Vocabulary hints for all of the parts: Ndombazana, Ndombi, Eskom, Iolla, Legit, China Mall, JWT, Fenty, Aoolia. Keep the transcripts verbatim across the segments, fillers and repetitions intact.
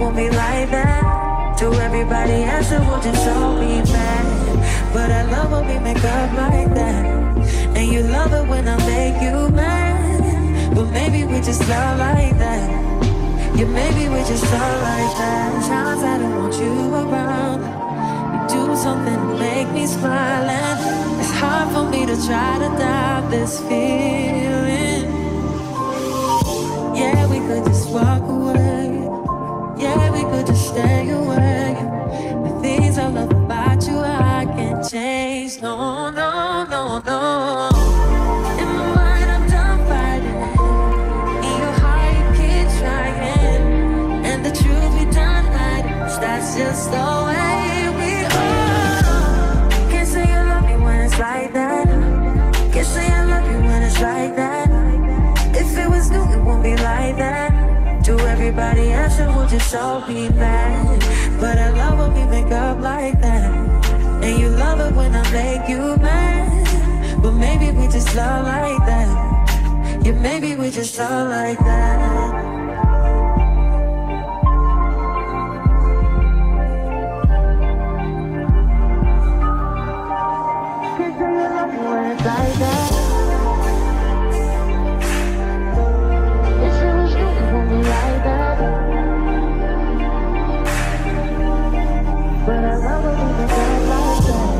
want me like that. To everybody else it wouldn't show me bad, but I love when we make up like that. And you love it when I make you mad, but maybe we just love like that. Yeah, maybe we just love like that. Times I don't want you around, do something to make me smile, and it's hard for me to try to doubt this feeling. Yeah, we could just walk away. Yeah, we could just stay away. The things I love about you I can't change. No, no, no, no. In my mind I'm done fighting, in your heart you keep trying, and the truth we done hiding, that's just the way. Like that, can't say I love you when it's like that. If it was new, it won't be like that. To everybody else, it would just show me bad, but I love when we make up like that. And you love it when I make you mad, but maybe we just love like that. Yeah, maybe we just love like that. Like that. If it was you, it won't be like that. But I love it when it's like that.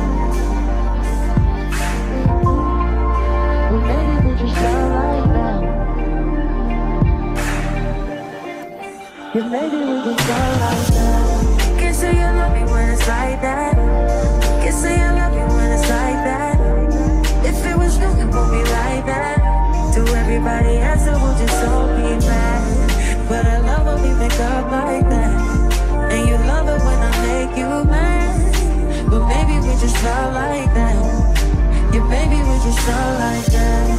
Well, maybe we just love like that. Yeah, maybe we just love like that. Can't say you love me when it's like that. Can't say you love me when it's like that. If it was you, it won't be like that. To everybody else, it would just all be bad, but I love when we make up like that. And you love it when I make you mad, but maybe we just love like that. Yeah, maybe we just love like that.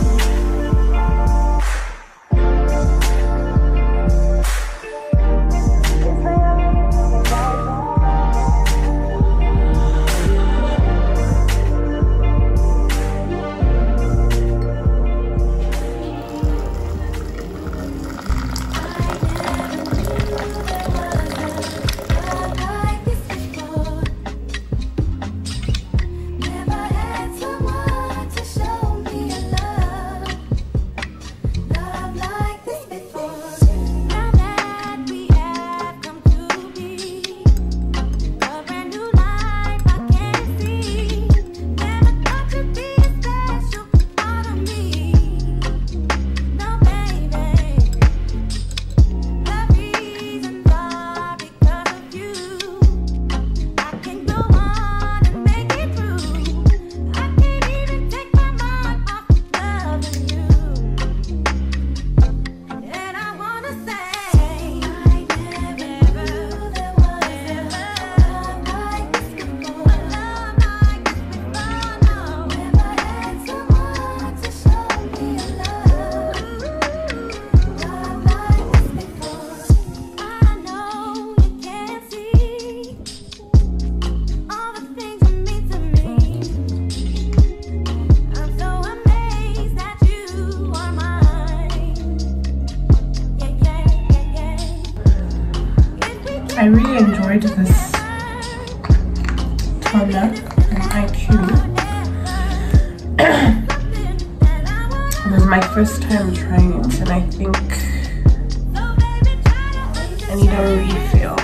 I really enjoyed this toddler and I Q. It was my first time trying it, and I think I need a refill.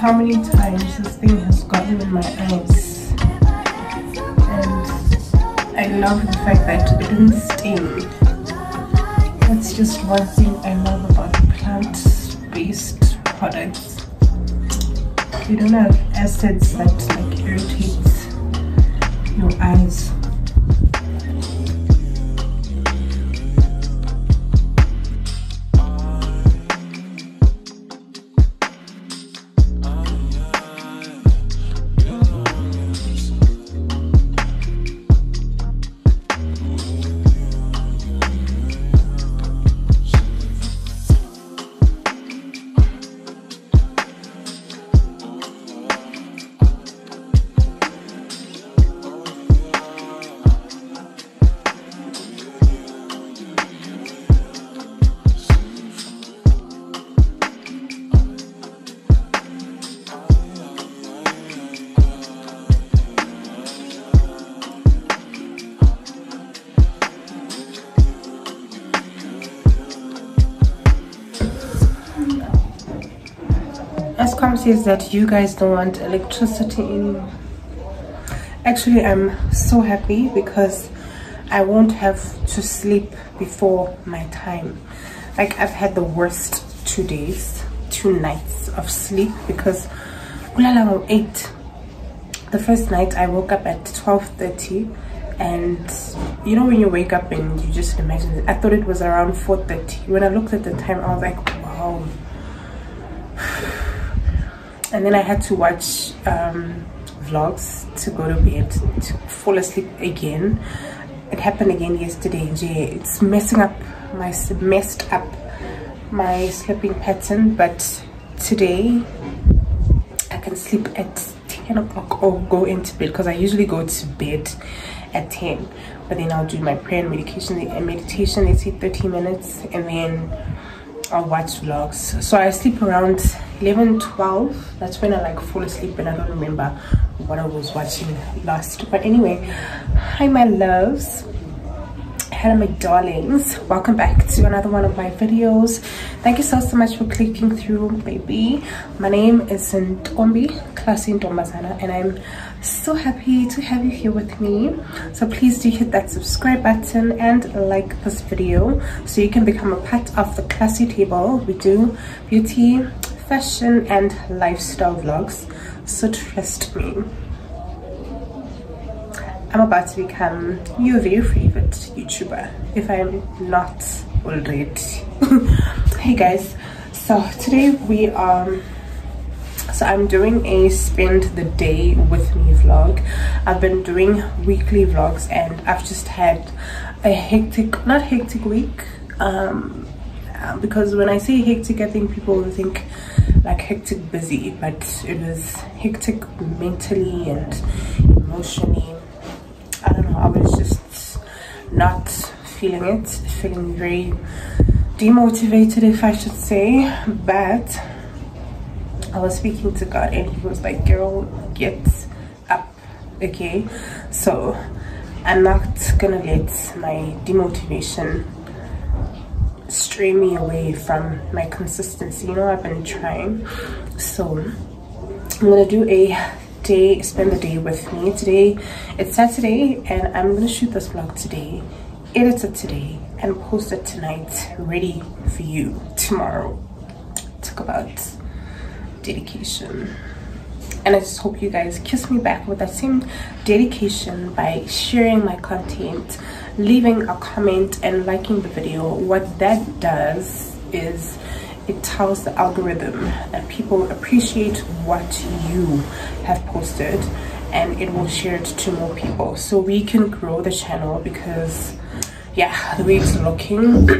How many times this thing has gotten in my eyes, and I love the fact that it didn't sting. That's just one thing I love about plant-based products. You don't have acids that like irritate your eyes. out is that you guys don't want electricity anymore. Actually, I'm so happy because I won't have to sleep before my time. Like, I've had the worst two days, two nights of sleep because ulala eight. The first night I woke up at twelve thirty, and you know when you wake up and you just imagine it, I thought it was around four thirty. When I looked at the time, I was like, wow. And then I had to watch um, vlogs to go to bed, to fall asleep again. It happened again yesterday. It's messing up my messed up my sleeping pattern. But today I can sleep at ten o'clock or go into bed, because I usually go to bed at ten, but then I'll do my prayer and medication and meditation. They take thirty minutes, and then I'll watch vlogs. So I sleep around eleven, twelve. That's when I like fall asleep and I don't remember what I was watching last. But anyway, hi my loves, hello my darlings, welcome back to another one of my videos. Thank you so so much for clicking through, baby. My name is Ndombi, classy Ndombazana, and I'm so happy to have you here with me. So please do hit that subscribe button and like this video so you can become a part of the classy table. We do beauty, fashion and lifestyle vlogs, so trust me, I'm about to become your very favorite YouTuber if I'm not already. Hey guys, so today we are so I'm doing a spend the day with me vlog. I've been doing weekly vlogs and I've just had a hectic, not hectic week, um because when I say hectic, I think people will think like hectic busy, but it was hectic mentally and emotionally. I don't know, I was just not feeling it, feeling very demotivated, if I should say. But I was speaking to God and he was like, girl, get up, okay? So I'm not gonna let my demotivation stray me away from my consistency. You know, I've been trying. So I'm gonna do a day, spend the day with me. Today it's Saturday and I'm gonna shoot this vlog today, edit it today and post it tonight, ready for you tomorrow. Talk about dedication. And I just hope you guys kiss me back with that same dedication by sharing my content, leaving a comment and liking the video. What that does is it tells the algorithm that people appreciate what you have posted, and it will share it to more people so we can grow the channel. Because yeah, the way it's looking,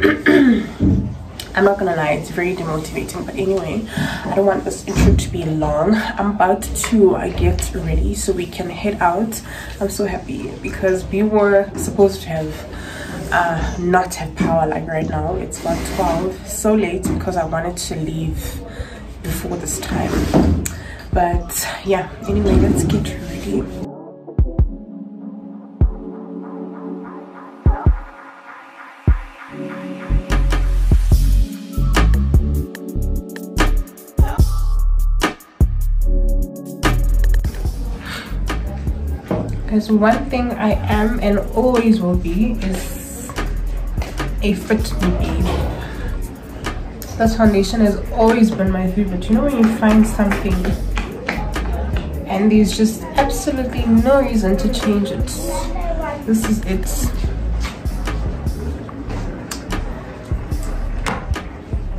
I'm not gonna lie, it's very demotivating. But anyway, I don't want this intro to be long. I'm about to uh, get ready so we can head out. I'm so happy because we were supposed to have uh, not have power. Like right now it's one twelve, so late because I wanted to leave before this time. But yeah, anyway, let's get ready. Because one thing I am and always will be is a fit newbie. This foundation has always been my favorite. You know when you find something and there's just absolutely no reason to change it. This is it.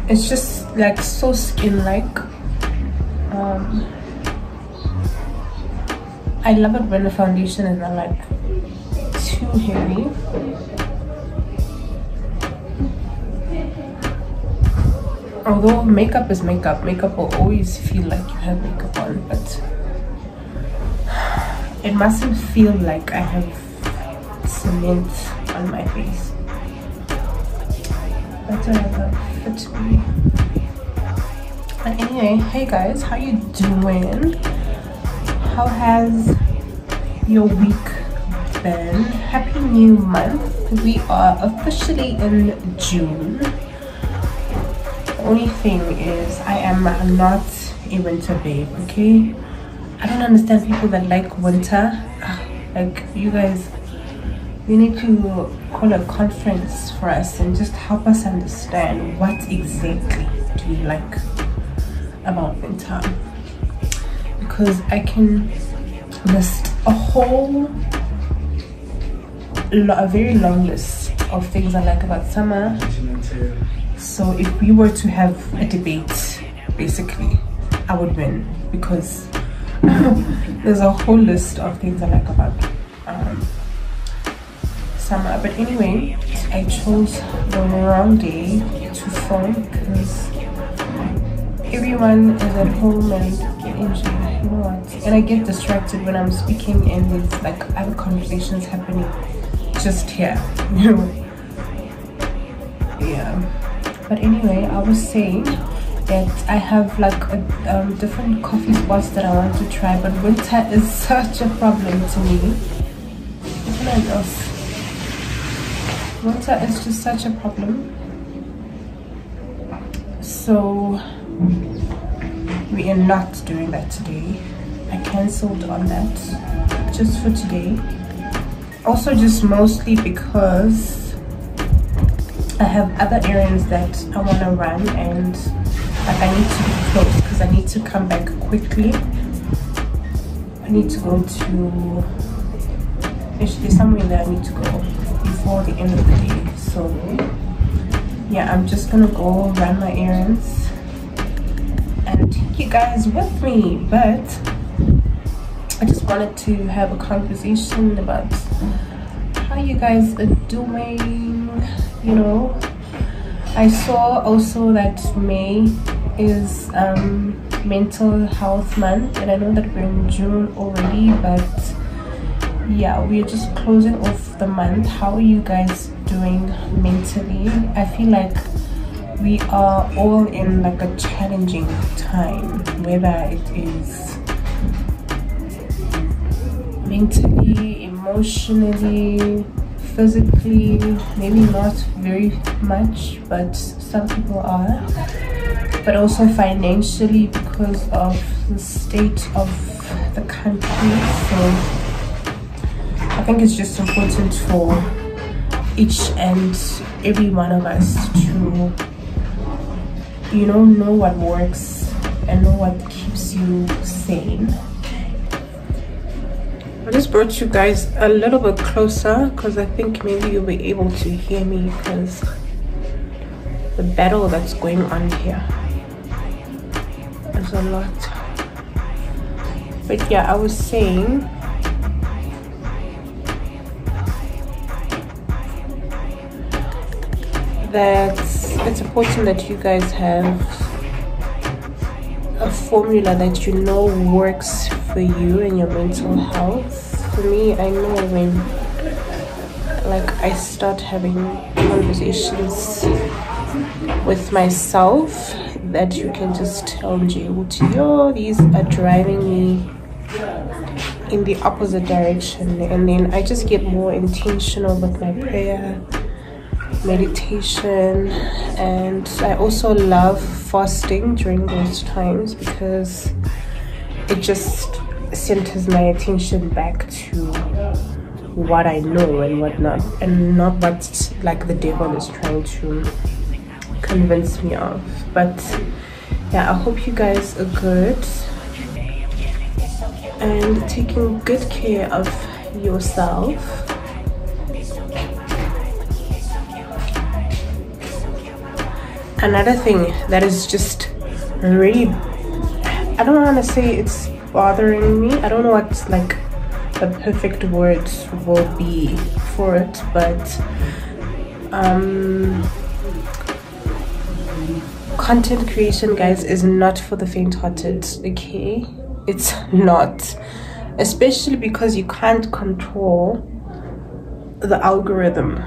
It's just like so skin-like. Um, I love it when the foundation is not like too heavy. Although makeup is makeup, makeup will always feel like you have makeup on, but it mustn't feel like I have cement on my face. That's what I love it to be. But anyway, hey guys, how you doing? How has your week been? Happy new month. We are officially in June. The only thing is I am not a winter babe, okay? I don't understand people that like winter. Like, you guys, we need to call a conference for us and just help us understand what exactly do we like about winter, because I can list a whole lot, a very long list of things I like about summer. So if we were to have a debate, basically, I would win, because there's a whole list of things I like about um, summer. But anyway, I chose the wrong day to film because everyone is at home and enjoying, you know what? And I get distracted when I'm speaking and there's like other conversations happening just here, you know? Yeah. But anyway, I was saying that I have like a, um, different coffee spots that I want to try, but winter is such a problem to me. None else. Winter is just such a problem. So we are not doing that today. I cancelled on that just for today. Also just mostly because I have other errands that I want to run, and like I need to be close because I need to come back quickly. I need to go to, actually somewhere that I need to go before the end of the day. So yeah, I'm just gonna go run my errands and take you guys with me. But I just wanted to have a conversation about how you guys are doing, you know. I saw also that May is um, Mental Health Month, and I know that we're in June already, but yeah, we're just closing off the month. How are you guys doing mentally? I feel like we are all in like a challenging time, whether it is mentally, emotionally, physically, maybe not very much, but some people are, but also financially because of the state of the country. So I think it's just important for each and every one of us to, you know, know what works and know what keeps you sane. I just brought you guys a little bit closer because I think maybe you'll be able to hear me because the battle that's going on here is a lot. But yeah, I was saying that it's important that you guys have a formula that you know works for you and your mental health. For me, I know when like I start having conversations with myself that you can just tell J W T, yo, these are driving me in the opposite direction, and then I just get more intentional with my prayer, meditation, and I also love fasting during those times because it just centers my attention back to what I know and whatnot, and not what like the devil is trying to convince me of. But yeah, I hope you guys are good and taking good care of yourself. Another thing that is just really, I don't want to say it's bothering me, I don't know what's like the perfect word will be for it, but um, content creation, guys, is not for the faint-hearted, okay? It's not, especially because you can't control the algorithm,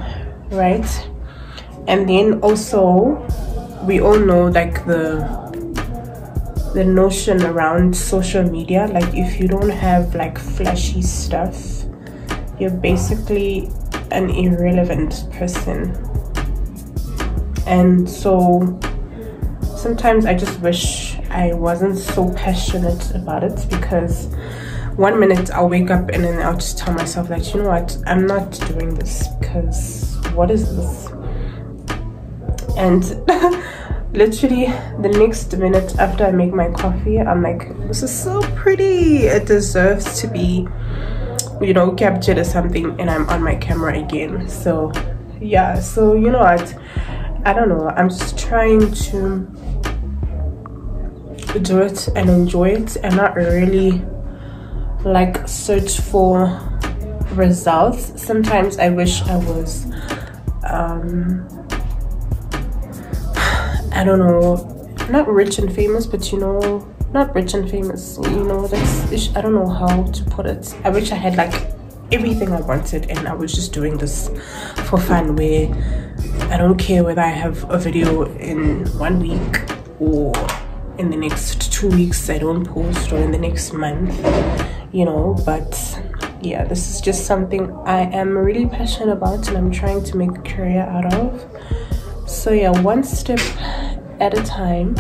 right? And then also we all know like the the notion around social media, like if you don't have like flashy stuff, you're basically an irrelevant person. And so sometimes I just wish I I wasn't so passionate about it, because one minute I'll wake up and then I'll just tell myself that, you know what, I'm not doing this, because what is this? And literally the next minute after I make my coffee, I'm like, this is so pretty, it deserves to be, you know, captured or something, and I'm on my camera again. So yeah, so you know what, I don't know, I'm just trying to do it and enjoy it and not really like search for results. Sometimes I wish I was um I don't know, not rich and famous, but you know, not rich and famous, you know, that's, I don't know how to put it. I wish I had like everything I wanted and I was just doing this for fun, where I don't care whether I have a video in one week or in the next two weeks I don't post, or in the next month, you know. But yeah, this is just something I am really passionate about and I'm trying to make a career out of. So yeah, one step at a time.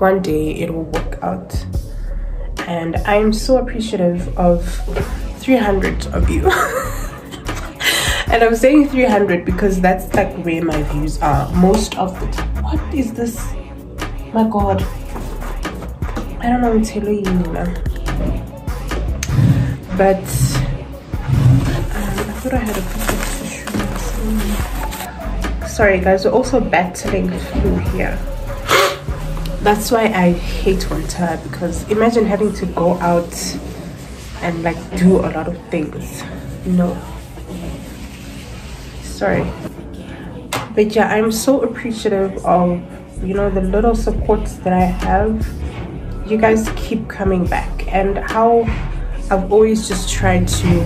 One day it will work out, and I am so appreciative of three hundred of you. And I'm saying three hundred because that's like where my views are most of the time. What is this? My god, I don't know what to tell you, Nina. But um, I thought I had a piece of tissue. Sorry guys, we're also battling flu here. That's why I hate winter, because imagine having to go out and like do a lot of things. No, sorry. But yeah, I'm so appreciative of, you know, the little supports that I have. You guys keep coming back, and how I've always just tried to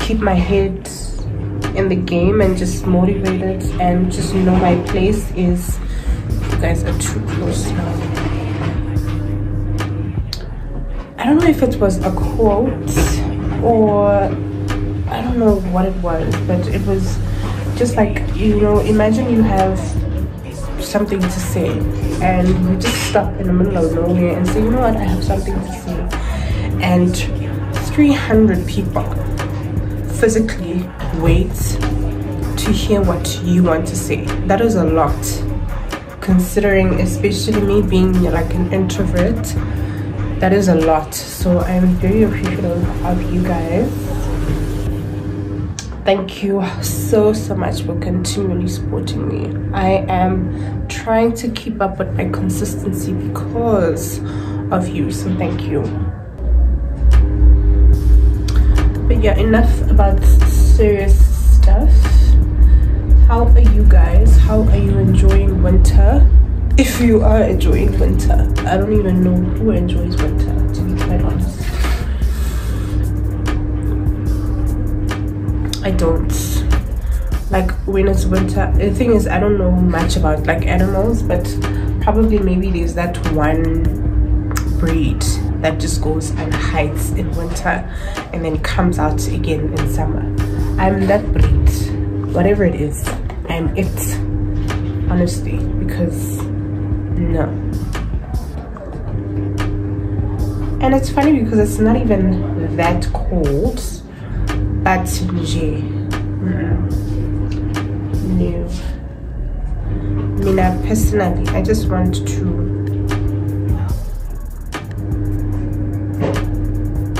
keep my head in the game and just motivated and just know my place is... You guys are too close now. I don't know if it was a quote or I don't know what it was, but it was just like, you know, imagine you have something to say and you just stop in the middle of nowhere and say, you know what, I have something to say. And three hundred people physically wait to hear what you want to say. That is a lot, considering especially me being like an introvert. That is a lot. So I'm very appreciative of you guys. Thank you so so much for continually supporting me. I am trying to keep up with my consistency because of you, so thank you. But yeah, enough about serious stuff. How are you guys? How are you enjoying winter? If you are enjoying winter, I don't even know who enjoys winter, to be quite honest. I don't. Like when it's winter, the thing is, I don't know much about like animals, but probably maybe there's that one breed that just goes and hides in winter and then comes out again in summer. I'm that breed. Whatever it is, I'm it, honestly, because no. And it's funny because it's not even that cold, but yeah, no. Mina, personally, I just want to...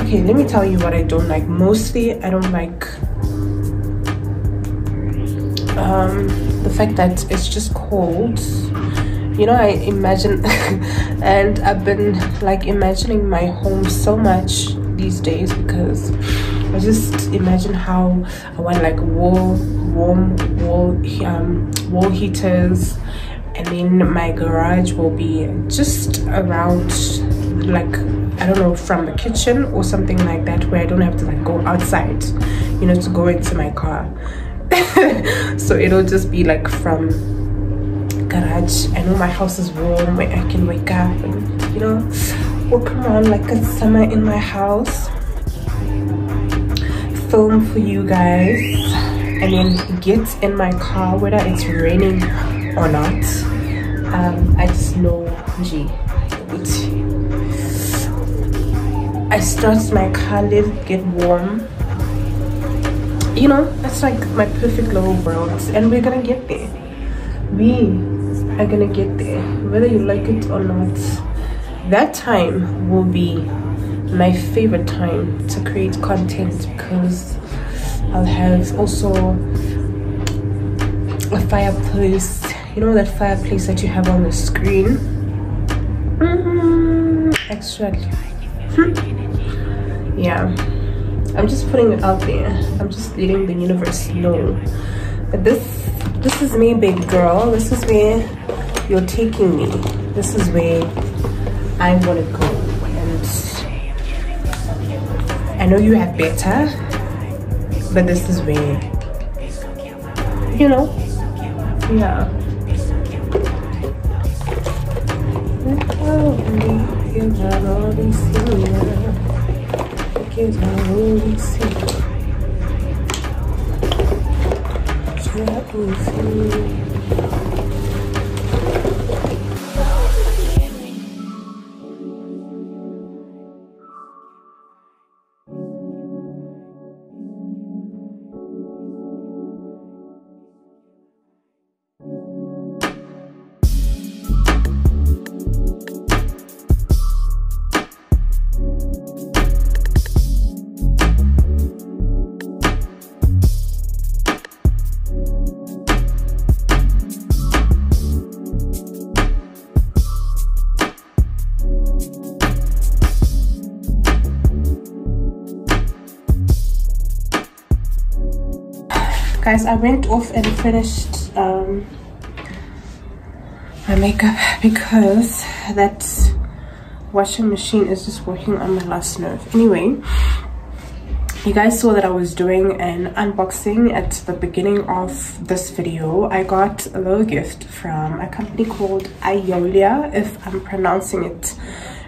Okay, let me tell you what I don't like. Mostly, I don't like... Um, the fact that it's just cold, you know. I imagine and I've been like imagining my home so much these days, because I just imagine how I want like wall warm wall um, wall heaters, and then my garage will be just around, like, I don't know, from the kitchen or something like that, where I don't have to like go outside, you know, to go into my car. So it'll just be like from garage. I know my house is warm, where I can wake up and, you know, walk around like it's summer in my house, film for you guys, and then get in my car whether it's raining or not, um, I just know I start my car, live, get warm. You know, that's like my perfect little world, and we're gonna get there. We are gonna get there, whether you like it or not. That time will be my favorite time to create content, because I'll have also a fireplace. You know that fireplace that you have on the screen? Mm-hmm. Actually, hmm. yeah, I'm just putting it out there. I'm just letting the universe know that this this is me, big girl. This is where you're taking me. This is where I want to go. And I know you have better, but this is where, you know, yeah. Guys, I went off and finished um, my makeup because that washing machine is just working on my last nerve. Anyway, you guys saw that I was doing an unboxing at the beginning of this video. I got a little gift from a company called Iolla, if I'm pronouncing it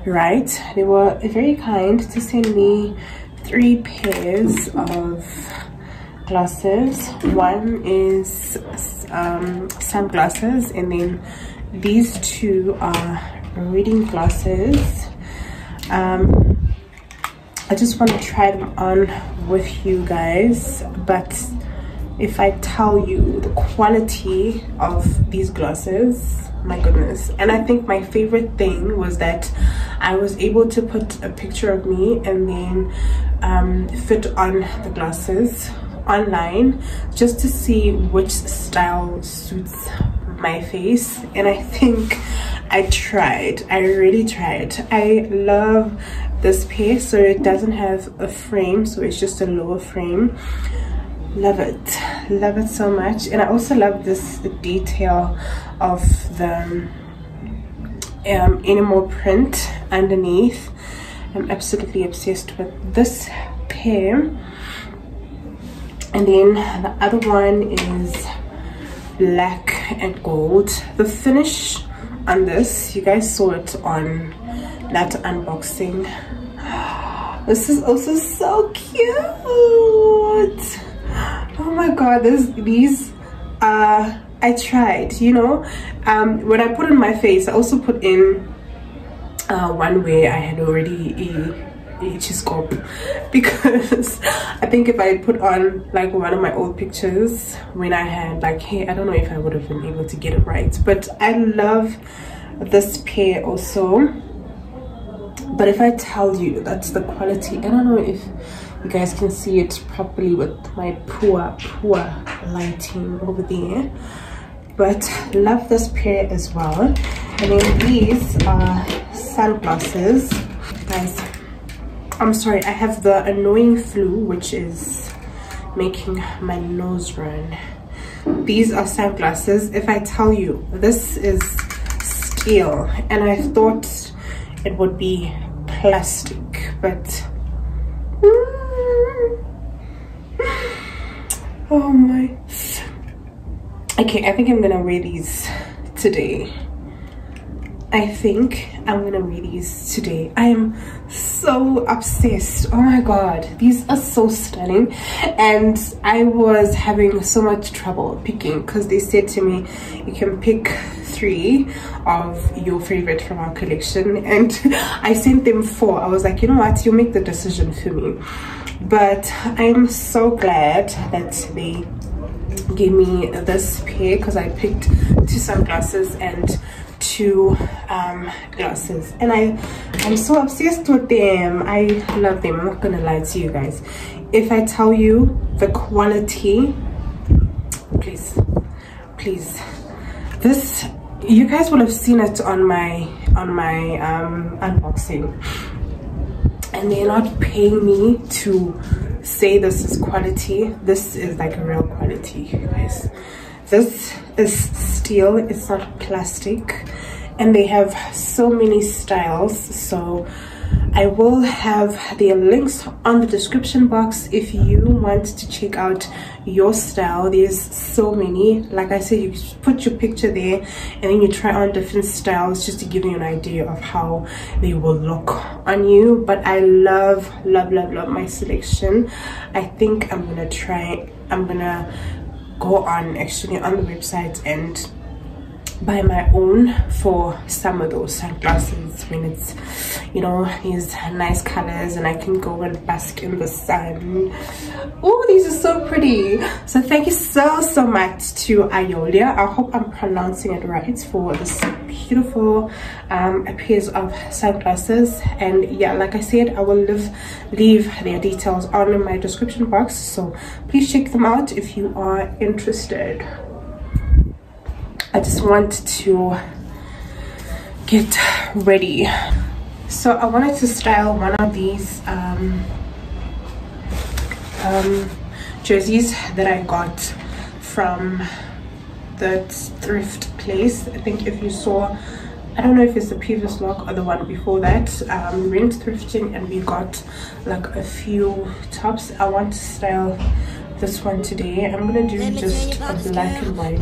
right. They were very kind to send me three pairs of glasses. One is um, sunglasses, and then these two are reading glasses. um, I just want to try them on with you guys, but if I tell you the quality of these glasses, my goodness. And I think my favorite thing was that I was able to put a picture of me and then um, fit on the glasses online just to see which style suits my face. And I think I tried, I really tried. I love this pair. So it doesn't have a frame, so it's just a lower frame. Love it, love it so much. And I also love this the detail of the um, animal print underneath. I'm absolutely obsessed with this pair. And then the other one is black and gold. The finish on this, you guys saw it on that unboxing. This is also so cute. Oh my god, this, these uh I tried, you know. Um when I put in my face, I also put in uh one where I had already eaten scope, because I think if I put on like one of my old pictures when I had like, hey, I don't know if I would have been able to get it right. But I love this pair also. But if I tell you that's the quality, I don't know if you guys can see it properly with my poor poor lighting over there, but love this pair as well. And then these are sunglasses, guys. I'm sorry, I have the annoying flu, which is making my nose run. These are sunglasses. If I tell you, this is steel, and I thought it would be plastic, but oh my. Okay, I think I'm gonna wear these today. I think I'm gonna wear these today. I am so obsessed. Oh my god, these are so stunning, and I was having so much trouble picking because they said to me you can pick three of your favorite from our collection, and I sent them four. I was like, you know what, you make the decision for me. But I'm so glad that they gave me this pair because I picked two sunglasses and two um glasses, and i i'm so obsessed with them. I love them. I'm not gonna lie to you guys. If I tell you the quality, please please this, you guys will have seen it on my on my um unboxing, and they're not paying me to say this is quality. This is like a real quality, you guys. This is steel, it's not plastic, and they have so many styles. So I will have the links on the description box if you want to check out your style. There's so many, like I said, you put your picture there and then you try on different styles just to give you an idea of how they will look on you. But I love love love love my selection. I think I'm gonna try I'm gonna go on actually on the website and buy my own for some of those sunglasses when it's, you know, these nice colors and I can go and bask in the sun. Oh, these are so pretty. So thank you so so much to Aoolia. I hope I'm pronouncing it right, for this beautiful um pairs of sunglasses. And yeah, like I said, I will leave leave their details on my description box, so please check them out if you are interested. I just want to get ready. So I wanted to style one of these um, um, jerseys that I got from the thrift place. I think if you saw, I don't know if it's the previous vlog or the one before that, um, we went thrifting and we got like a few tops. I want to style this one today. I'm gonna do just a black and white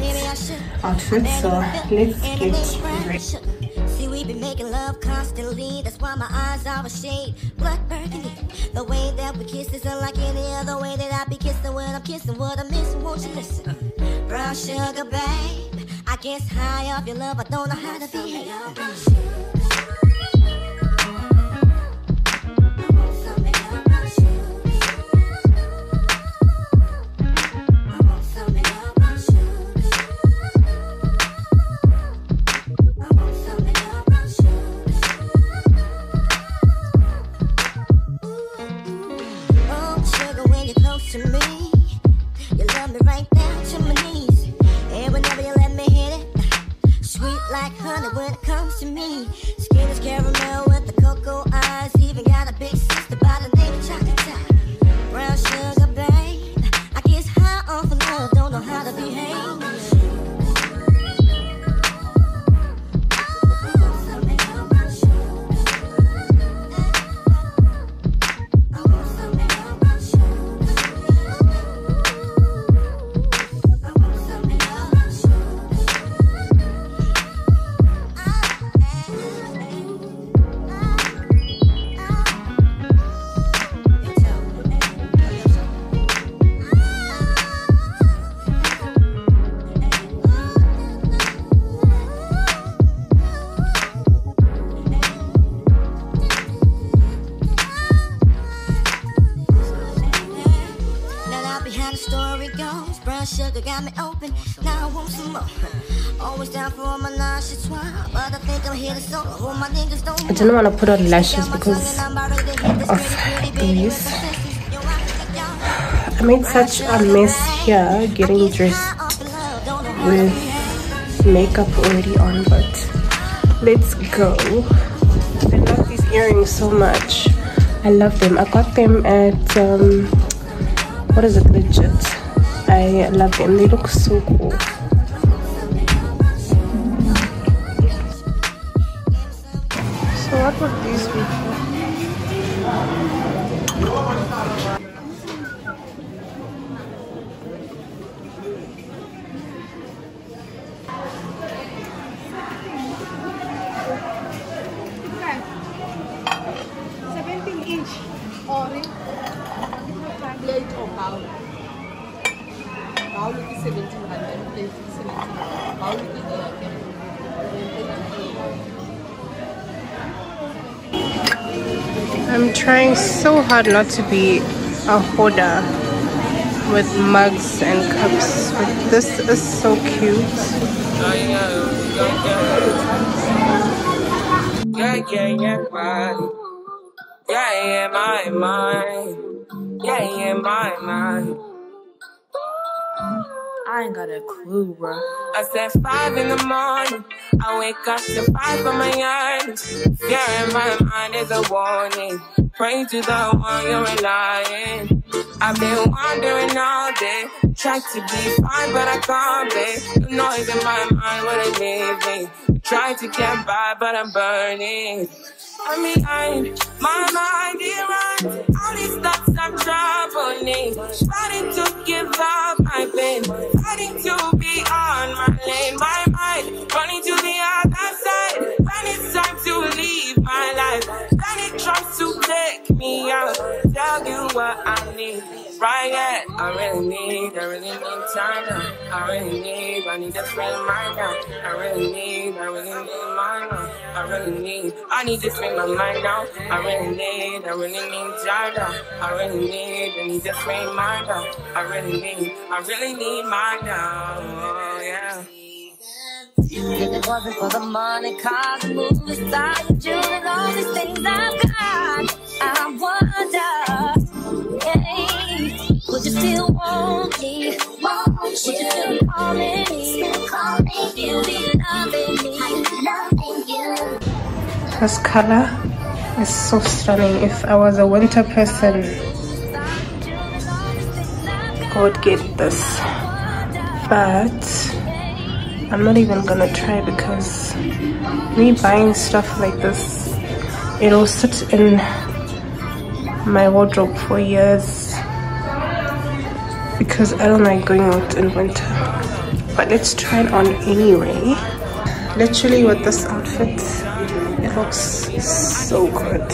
outfit, so let's get ready. See, we've been making love constantly, that's why my eyes are a shade black burgundy. The way that we kiss is unlike any other way that I be kissing when I'm kissing. What I miss, won't you listen? Brown sugar, babe, I guess high off your love, I don't know how to feel. Got me open, now I want some more. Always down for all my lashes, but I think I'm here to solve all my niggas don't. I didn't want to put on lashes because of these. I made such a mess here getting dressed with makeup already on, but let's go. I love these earrings so much. I love them. I got them at um what is it, Legit. I love them. They look so cool. So what would these be? Aoolia is seventeen hundred, Fenty is seventeen hundred. Aoolia is the okay. I'm trying so hard not to be a hoarder with mugs and cups. But this is so cute. Yeah, yeah, yeah, right. Yeah, yeah, my mind. Yeah, yeah, my mind. I ain't got a clue, bro. I said five in the morning. I wake up to five on my yard. Yeah, in my mind is a warning. Pray to the one you're relying. I've been wandering all day. Tried to be fine, but I can't be. The noise in my mind wouldn't leave me. Tried to get by, but I'm burning. I mean, I, my mind it runs. All these thoughts I'm traveling, fighting to give up my pain, fighting to be on my lane. My mind running to the other side. When it's time to leave my life, then it tries to take me out. Tell you what I need, right? Yeah, I really need, I really need time now. I really need, I need to spend my mind. I really need, I really need my mind. I really need, I need to spend my mind now. I really need, I really need time now. I really need, I need to spend my mind. I really need, I really need my now. Oh, yeah. If it wasn't for the money, cars, the movie stars, the jewelry, and all these things I've got, I wonder, hey, would you still want me? Would you still call me? Would you be loving me? This color is so stunning. If I was a winter person, I would get this. But I'm not even gonna try, because me buying stuff like this, it'll sit in my wardrobe for years, because I don't like going out in winter. But let's try it on anyway. Literally with this outfit, it looks so good.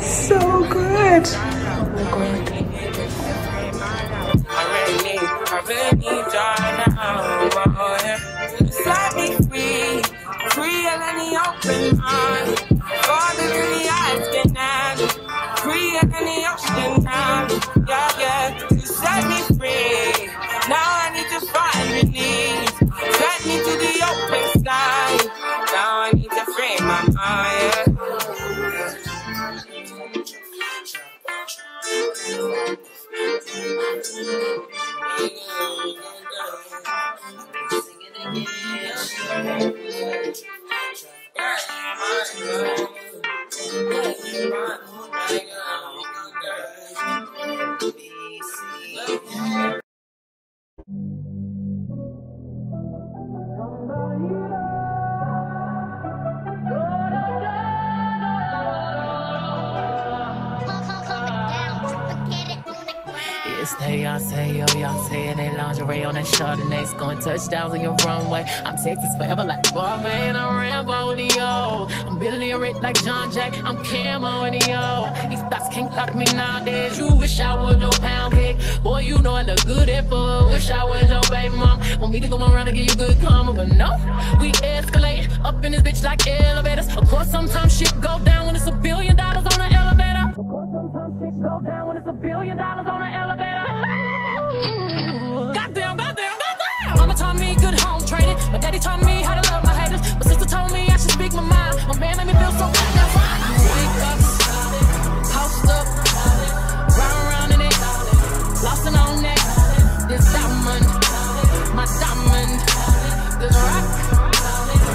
So good. Oh my god. Say, yo, y'all say it ain't lingerie on that Chardonnay, scoring touchdowns on your runway. I'm Texas forever like Barber and I'm Rambo-neo. I'm billionaire like John Jack, I'm Camo-neo. These thoughts can't lock me nowadays. You wish I was your pound cake. Boy, you know I look good at food. Wish I was your baby mom. Want me to go around and give you good karma, but no. We escalate up in this bitch like elevators. Of course, sometimes shit go down when it's a billion dollars on an elevator. Of course, sometimes shit go down when it's a billion dollars on an elevator. Goddamn, goddamn, goddamn. Mama taught me good home training. My daddy taught me how to love my haters. My sister told me I should speak my mind. My man made me feel so good. Now I wake up, post up, round round in it, lost and on that. This diamond, my diamond, this rock,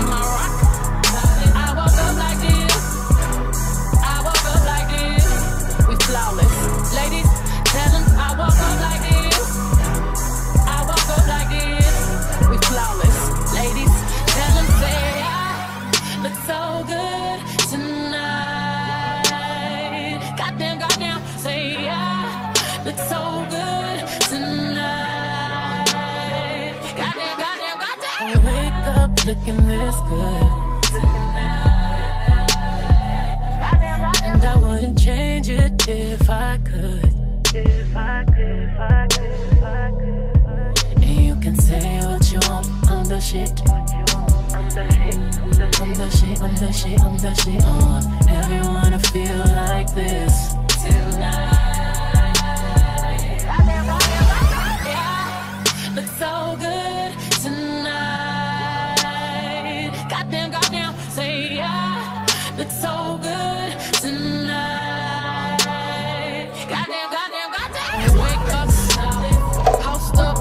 my rock. I woke up like this. I woke up like this. We flawless, ladies. Tell them I woke up like this. Looking this good tonight, and I wouldn't change it if I could. If I could, if I could, if I could. the shit. I'm the shit, I'm the shit, I'm the shit, I'm the shit. Oh, everyone, I feel like this tonight. Yeah, looks so good tonight. Goddamn, goddamn, say yeah. Looks so good tonight. Goddamn, goddamn, goddamn. Wake up, solid, house up,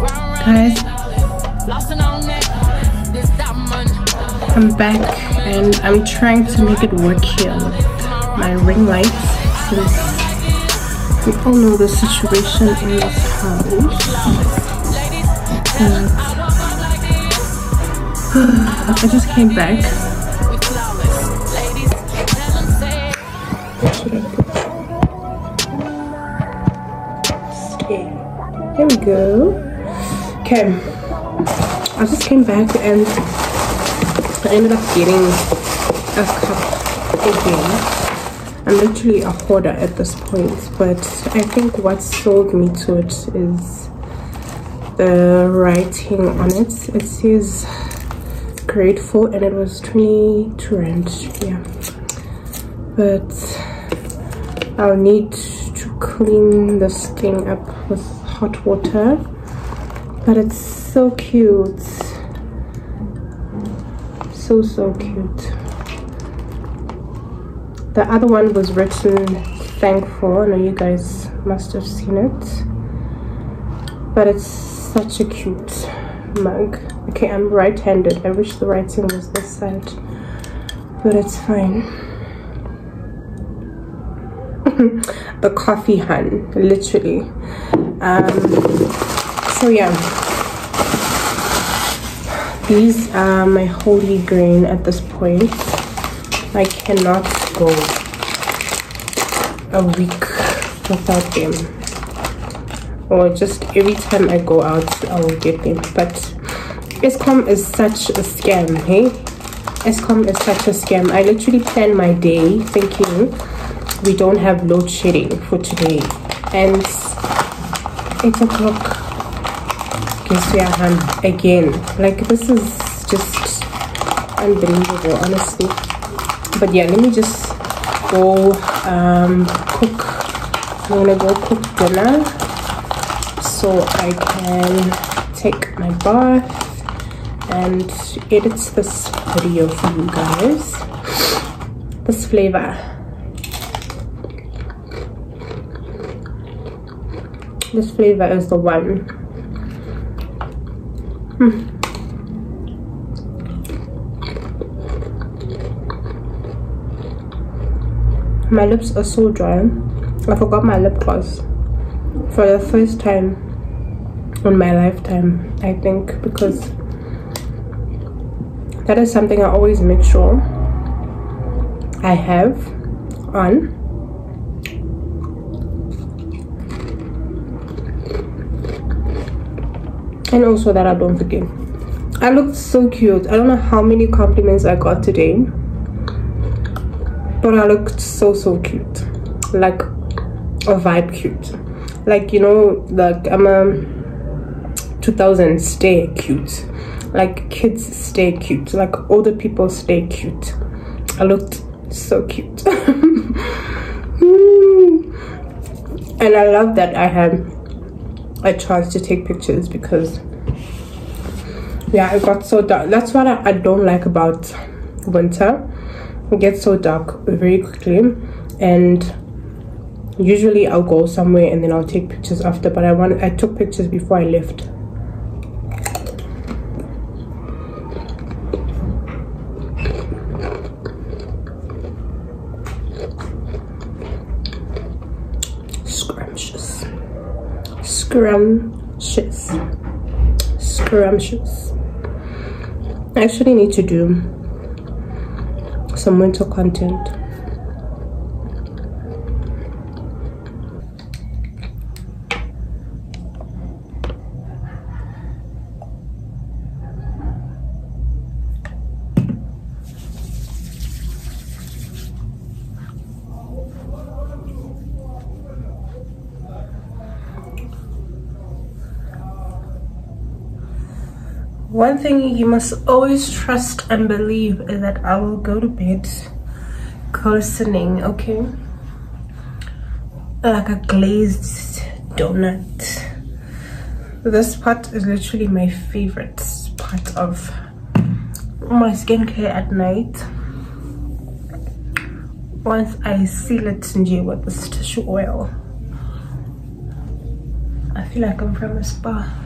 round, round, round, lost and on that. I'm back and I'm trying to make it work here with my ring lights since we all know the situation in this house. And I just came back. Okay, here we go. Okay, I just came back and I ended up getting a cup again. I'm literally a hoarder at this point, but I think what sold me to it is the writing on it. It says grateful and it was twenty-two rand, yeah. But I'll need to clean this thing up with hot water, but it's so cute. So, so cute. The other one was written thankful. I know you guys must have seen it. But it's such a cute mug. Okay, I'm right-handed. I wish the writing was this side. But it's fine. The coffee hun, literally. Um, so, yeah. These are my holy grail at this point. I cannot go a week without them. Or just every time I go out, I will get them. But Eskom is such a scam, hey? Eskom is such a scam. I literally plan my day thinking we don't have load shedding for today. And eight o'clock. Guess we are home again. Like, this is just unbelievable, honestly. But yeah, let me just go um cook. I'm gonna go cook dinner so I can take my bath and edit this video for you guys. This flavor, this flavor is the one. Hmm. My lips are so dry. I forgot my lip gloss for the first time in my lifetime, I think, because that is something I always make sure I have on. And also that I don't forget. I looked so cute. I don't know how many compliments I got today, but I looked so, so cute. Like a vibe cute. Like, you know, like I'm a two thousands stay cute. Like kids stay cute. Like older people stay cute. I looked so cute. And I love that I had a chance to take pictures, because yeah, it got so dark. That's what I, I don't like about winter. It gets so dark very quickly, and usually I'll go somewhere and then I'll take pictures after, but I want I took pictures before I left. Scrumptious. Scrumptious. I actually need to do some winter content. One thing you must always trust and believe is that I will go to bed glistening, okay? Like a glazed donut. This part is literally my favorite part of my skincare at night. Once I seal it with this tissue oil, I feel like I'm from a spa.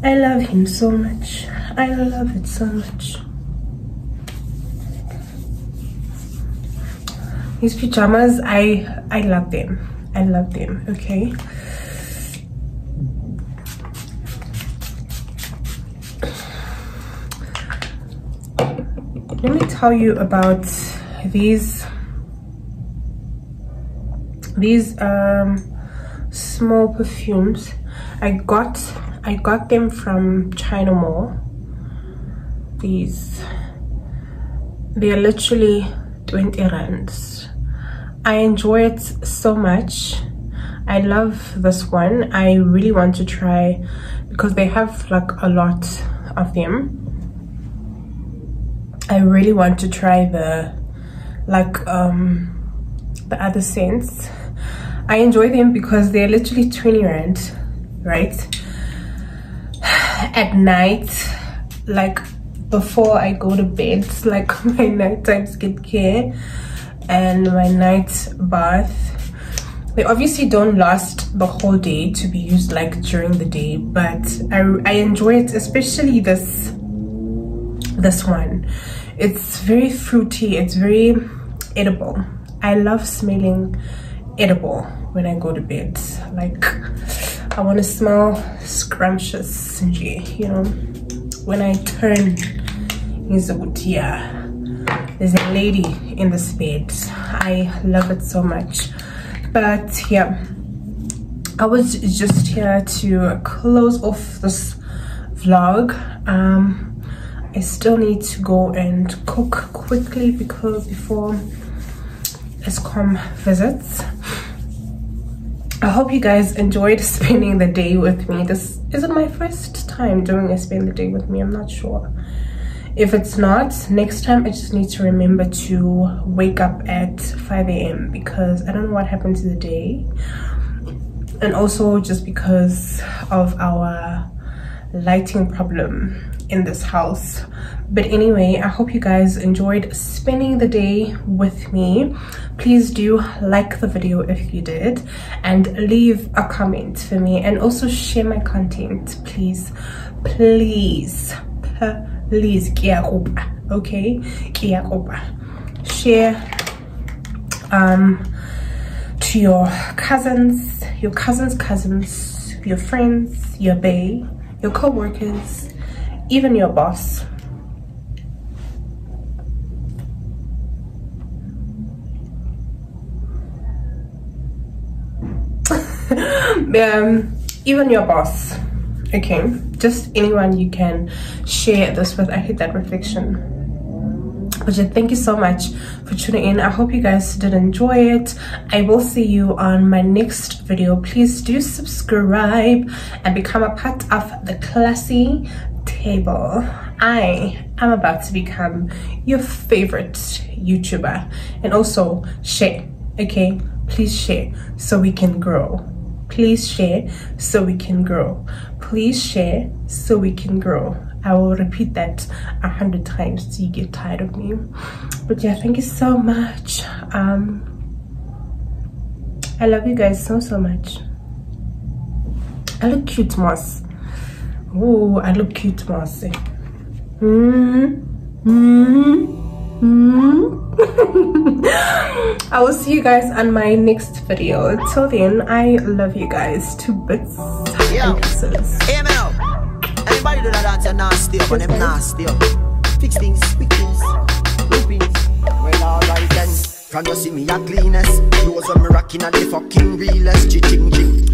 I love him so much. I love it so much. His pajamas, I I love them. I love them. Okay. Let me tell you about these these um small perfumes. I got I got them from China Mall. These, they are literally twenty rands. I enjoy it so much. I love this one. I really want to try because they have like a lot of them. I really want to try the like um the other scents. I enjoy them because they're literally twenty rand, right? At night, like before I go to bed, like my nighttime skincare and my night bath. They obviously don't last the whole day to be used like during the day, but I, I enjoy it, especially this this one. It's very fruity, it's very edible. I love smelling edible when I go to bed. Like I want to smell scrumptious, you know. When I turn, he's a yeah. There's a lady in this bed. I love it so much. But yeah, I was just here to close off this vlog. Um, I still need to go and cook quickly because before Eskom visits. I hope you guys enjoyed spending the day with me. This isn't my first time doing a spend the day with me. I'm not sure. If it's not, next time I just need to remember to wake up at five A M because I don't know what happened to the day. And also just because of our lighting problem in this house. But anyway, I hope you guys enjoyed spending the day with me. Please do like the video if you did, and leave a comment for me, and also share my content, please please please okay, share um to your cousins, your cousins cousins, your friends, your bae, your co-workers, even your boss. um, even your boss. Okay, just anyone you can share this with. I hate that reflection. But yeah, thank you so much for tuning in. I hope you guys did enjoy it. I will see you on my next video. Please do subscribe and become a part of the classy table. I am about to become your favorite YouTuber, and also share, okay? Please share so we can grow. Please share so we can grow. Please share so we can grow. I will repeat that a hundred times till you get tired of me. But yeah, thank you so much. Um, I love you guys so, so much. I look cute, Moss. Oh, I look cute, Marcy. Mm, mm, mm. I will see you guys on my next video. Till then, I love you guys to bits. Yo, M L. Anybody do that dance, you're nasty up on them nasty up. Fix things, quick things, loopings. Well, alright then. Can you see me at cleanest? Those on me rocking at the fucking realest. Ching ching.